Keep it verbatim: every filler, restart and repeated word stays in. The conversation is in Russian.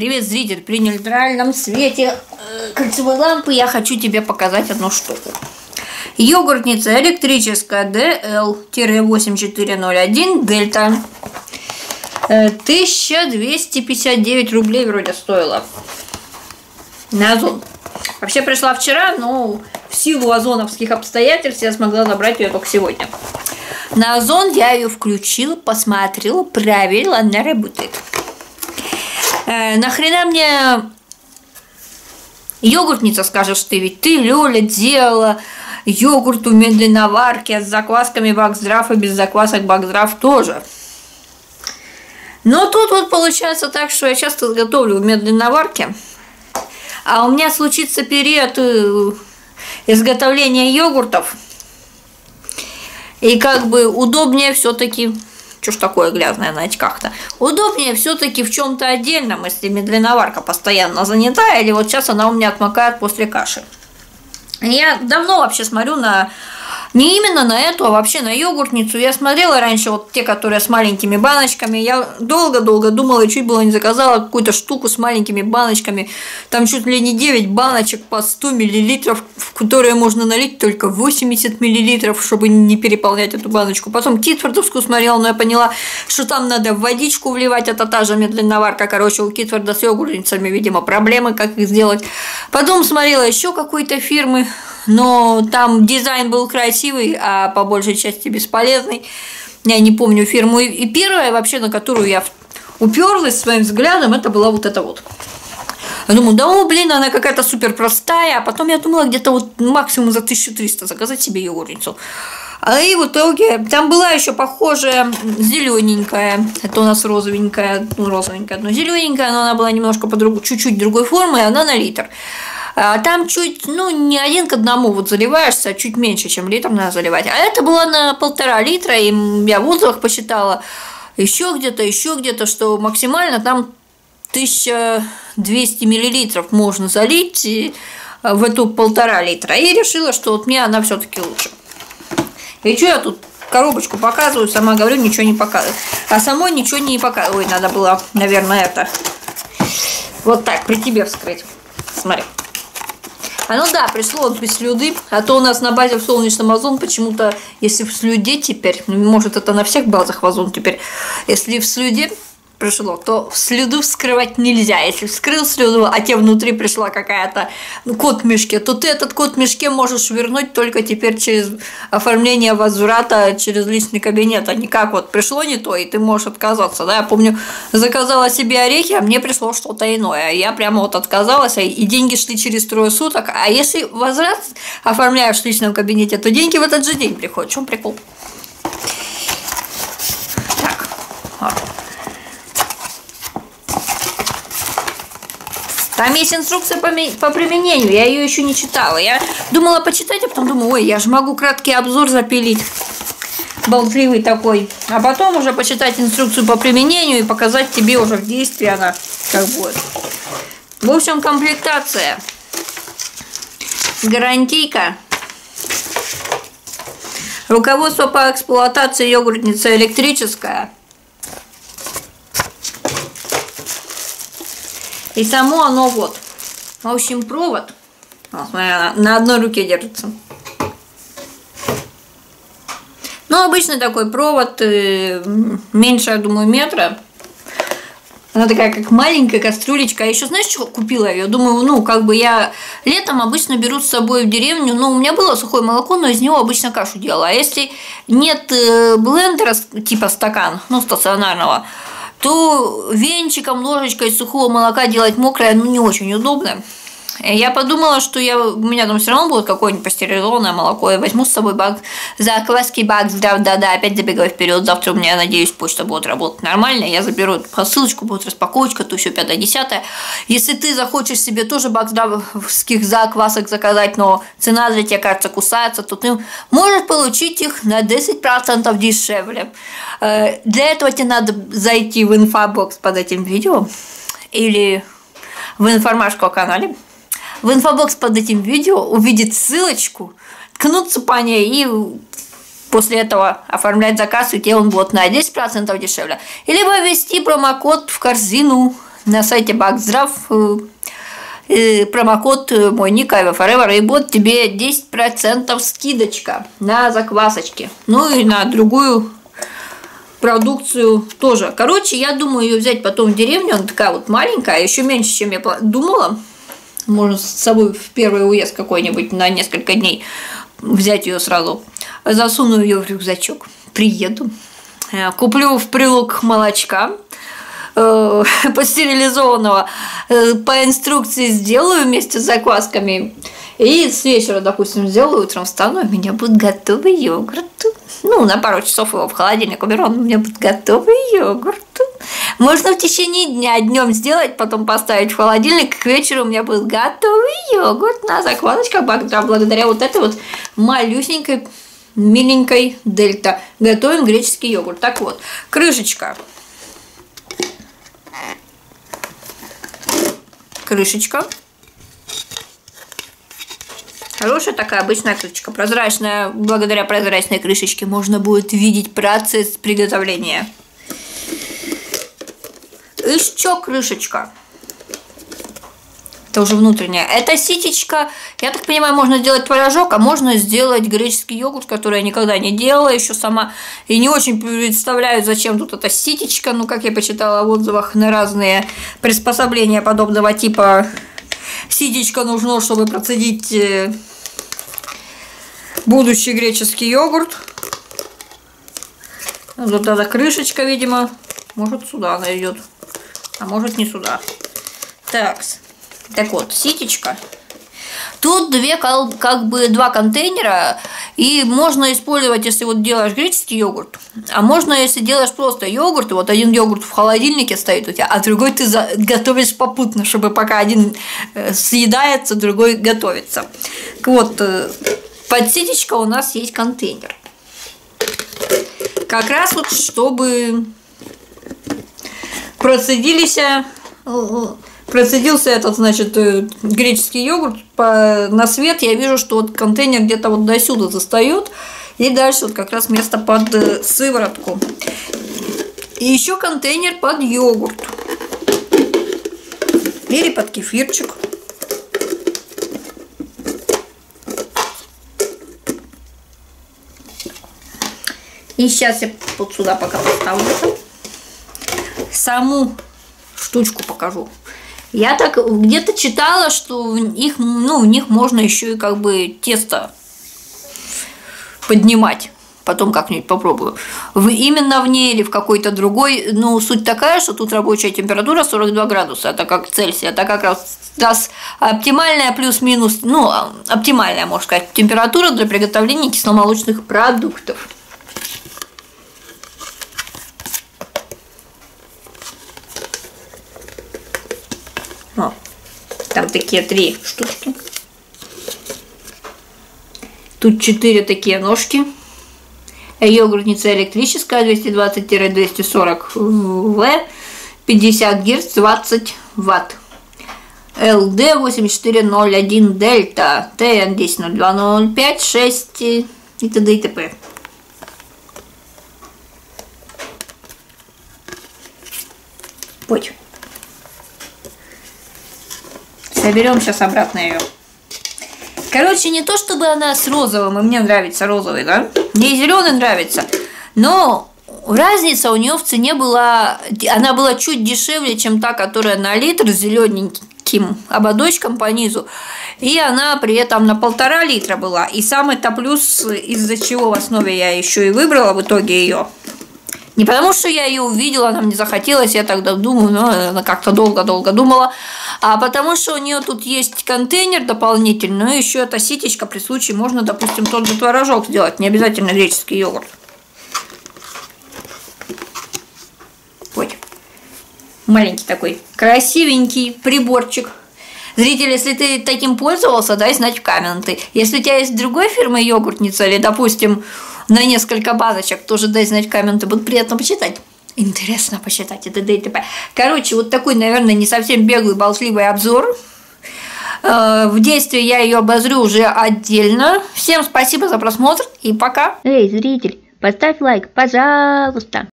Привет, зритель! При нейтральном свете э, кольцевой лампы я хочу тебе показать одну штуку. Йогуртница электрическая ди эл восемь четыре ноль один Delta. тысяча двести пятьдесят девять рублей вроде стоила. На Озон. Вообще пришла вчера, но в силу озоновских обстоятельств я смогла забрать ее только сегодня. На Озон я ее включила, посмотрела, проверила, она работает. Э, нахрена мне йогуртница, скажешь ты, ведь ты, Лёля, делала йогурт в медленноварке с заквасками Бакздрав и без заквасок Бакздрав тоже. Но тут вот получается так, что я часто готовлю в медленноварке, а у меня случится период изготовления йогуртов, и как бы удобнее все-таки, что ж такое грязное на очках-то, удобнее все-таки в чем-то отдельном, если медленноварка постоянно занята, или вот сейчас она у меня отмокает после каши. Я давно вообще смотрю на, не именно на эту, а вообще на йогуртницу. Я смотрела раньше вот те, которые с маленькими баночками. Я долго-долго думала и чуть было не заказала какую-то штуку с маленькими баночками. Там чуть ли не девять баночек по сто миллилитров, в которые можно налить только восемьдесят миллилитров, чтобы не переполнять эту баночку. Потом китфордовскую смотрела, но я поняла, что там надо водичку вливать. Это та же медленноварка. Короче, у Китфорда с йогуртницами, видимо, проблемы, как их сделать. Потом смотрела еще какой-то фирмы. Но там дизайн был красивый, а по большей части бесполезный. Я не помню фирму. И первая вообще, на которую я уперлась своим взглядом, это была вот эта вот. Я думаю, да, о, блин, она какая-то супер простая. А потом я думала, где-то вот максимум за тысячу триста заказать себе йогуртницу. И в итоге там была еще похожая зелененькая. Это у нас розовенькая, ну, розовенькая, но зелененькая, но она была немножко по-другому, чуть-чуть другой формы, и она на литр. Там чуть, ну, не один к одному вот заливаешься, а чуть меньше, чем литр надо заливать. А это было на полтора литра, и я в отзывах посчитала еще где-то, еще где-то, что максимально там тысяча двести миллилитров можно залить в эту полтора литра. И решила, что вот мне она все-таки лучше. И что я тут коробочку показываю, сама говорю, ничего не показываю. А самой ничего не показываю. Ой, надо было, наверное, это вот так при тебе вскрыть. Смотри. А ну да, пришло вот без слюды, а то у нас на базе в солнечном Озон почему-то, если в слюде теперь, ну, может это на всех базах в Озон теперь, если в слюде пришло, то в слюду вскрывать нельзя. Если вскрыл слюду, а тебе внутри пришла какая-то, ну, кот в мешке, то ты этот кот в мешке можешь вернуть только теперь через оформление возврата, через личный кабинет, а не как вот пришло не то, и ты можешь отказаться. Да? Я помню, заказала себе орехи, а мне пришло что-то иное. Я прямо вот отказалась, и деньги шли через трое суток. А если возврат оформляешь в личном кабинете, то деньги в этот же день приходят. В чем прикол? Так, ладно. Там есть инструкция по применению, я ее еще не читала. Я думала почитать, а потом думаю, ой, я же могу краткий обзор запилить, болтливый такой. А потом уже почитать инструкцию по применению и показать тебе уже в действии она как будет. В общем, комплектация. Гарантийка. Руководство по эксплуатации йогуртницы электрическая. И само оно вот. В общем, провод. О, смотри, на одной руке держится. Ну, обычный такой провод, меньше, я думаю, метра. Она такая, как маленькая кастрюлечка. А еще, знаешь, чего купила ее? Думаю, ну, как бы я летом обычно беру с собой в деревню. Ну, у меня было сухое молоко, но из него обычно кашу делала. А если нет блендера, типа стакан, ну, стационарного, то венчиком, ложечкой из сухого молока делать мокрое, ну, не очень удобно. Я подумала, что я, у меня там все равно будет какое-нибудь пастеризованное молоко, я возьму с собой бак, закваски Бакздрав, да-да, опять забегаю вперед, завтра у меня, надеюсь, почта будет работать нормально, я заберу эту посылочку, будет распаковочка, то еще пятое-десятое. Если ты захочешь себе тоже бакздравских заквасок заказать, но цена за тебя, кажется, кусается, то ты можешь получить их на десять процентов дешевле. Для этого тебе надо зайти в инфобокс под этим видео или в информашку о канале. В инфобокс под этим видео увидит ссылочку, ткнуться по ней и после этого оформлять заказ, и тебе он будет на десять процентов дешевле. Либо ввести промокод в корзину на сайте Бакздрав промокод мой Никаев Forever, и вот тебе десять процентов скидочка на заквасочки, ну и на другую продукцию тоже. Короче, я думаю ее взять потом в деревню, она такая вот маленькая, еще меньше, чем я думала. Можно с собой в первый уезд какой-нибудь на несколько дней взять ее сразу. Засуну ее в рюкзачок, приеду, куплю в прилог молочка э, пастеризованного, э, по инструкции сделаю вместе с заквасками. И с вечера, допустим, сделаю, утром встану, у меня будет готовый йогурт. Ну, на пару часов его в холодильник уберу, у меня будет готовый йогурт. Можно в течение дня днем сделать, потом поставить в холодильник, к вечеру у меня будет готовый йогурт на заквасочках Бакздрав. Благодаря вот этой вот малюсенькой, миленькой Дельта готовим греческий йогурт. Так вот, крышечка. Крышечка. Хорошая такая обычная крышечка, прозрачная. Благодаря прозрачной крышечке можно будет видеть процесс приготовления. Еще крышечка. Это уже внутренняя. Это ситечка. Я так понимаю, можно сделать творожок, а можно сделать греческий йогурт, который я никогда не делала еще сама. И не очень представляю, зачем тут эта ситечка. Ну, как я почитала в отзывах на разные приспособления подобного типа, ситечка нужна, чтобы процедить будущий греческий йогурт. Вот эта крышечка, видимо. Может, сюда она идет, а может, не сюда. Так, так вот, ситечка. Тут две, как бы два контейнера, и можно использовать, если вот делаешь греческий йогурт, а можно, если делаешь просто йогурт, и вот один йогурт в холодильнике стоит у тебя, а другой ты готовишь попутно, чтобы пока один съедается, другой готовится. Вот, под ситечка у нас есть контейнер. Как раз вот, чтобы процедились... Процедился этот, значит, греческий йогурт по, на свет. Я вижу, что вот контейнер где-то вот до сюда застает. И дальше вот как раз место под сыворотку. И еще контейнер под йогурт. Или под кефирчик. И сейчас я вот сюда пока поставлю. Саму штучку покажу. Я так где-то читала, что в них, ну, в них можно еще и как бы тесто поднимать. Потом как-нибудь попробую. В, именно в ней или в какой-то другой. Ну, суть такая, что тут рабочая температура сорок два градуса. Это как Цельсия. Это как раз, раз оптимальная плюс-минус, ну, оптимальная, можно сказать, температура для приготовления кисломолочных продуктов. Там такие три штучки. Тут четыре такие ножки. Йогуртница электрическая двести двадцать - двести сорок вольт, пятьдесят герц, двадцать ватт. эл ди восемь четыре ноль один Delta, тэ эн десять ноль два ноль пять, шесть и т.д. и т.п. Путь. Соберем сейчас обратно ее. Короче, не то чтобы она с розовым, и мне нравится розовый, да? Мне зеленый нравится. Но разница у нее в цене была, она была чуть дешевле, чем та, которая на литр с зелененьким ободочком по низу. И она при этом на полтора литра была. И самый-то плюс, из-за чего в основе я еще и выбрала в итоге ее. Не потому, что я ее увидела, она мне захотелось, я тогда думаю, но она как-то долго-долго думала. А потому, что у нее тут есть контейнер дополнительный, но еще эта ситечка, при случае можно, допустим, тот же творожок сделать, не обязательно греческий йогурт. Вот. Маленький такой, красивенький приборчик. Зритель, если ты таким пользовался, дай знать в комменты. Если у тебя есть другой фирмы йогуртница или, допустим, на несколько баночек, тоже дай знать в комменты, будет приятно почитать. Интересно почитать, и т.д. и т.п. Короче, вот такой, наверное, не совсем беглый, болтливый обзор. В действии я ее обозрю уже отдельно. Всем спасибо за просмотр и пока. Эй, зритель, поставь лайк, пожалуйста.